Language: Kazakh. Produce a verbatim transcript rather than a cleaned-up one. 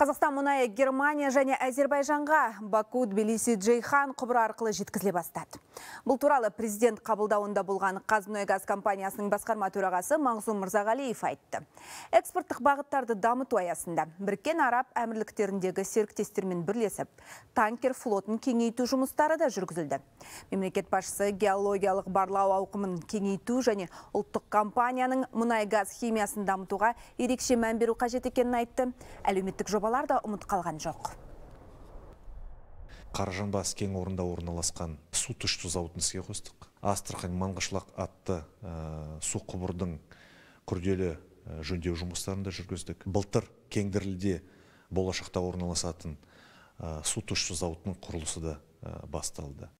Қазақстан мұнайы Германия және Әзербайжанға Баку, Тбилиси, Джейхан құбыры арқылы жеткізіле бастады. Бұл туралы президент қабылдауында болған Қазмұнайгаз компаниясының басқарма төрағасы Мағзұм Мырзағалиев айтты. Экспорттық бағыттарды дамыту аясында Біріккен Араб Әмірліктеріндегі серіктестермен бірлесіп, танкер флотын кеңейту жұмыстары да жүргізілді. Мемлекет басшысы геологиялық барлау ауқымын кеңейту және ұлттық компанияның мұнай-газ химиясын дамытуға ерекше мән беру қажет екенін айтты. Әлеуметтік жобалар да ұмыт қалған жоқ. Қаражанбас кен орнында орналасқан су тұщыту зауытын іске қостық. Астрахань Маңғышлақ атты су құбырдың күрделі жөндеу жұмыстарында жүргіздік. Былтыр кеңдірліде болашақта орналасатын су тұщыту зауытының құрылысы да басталды.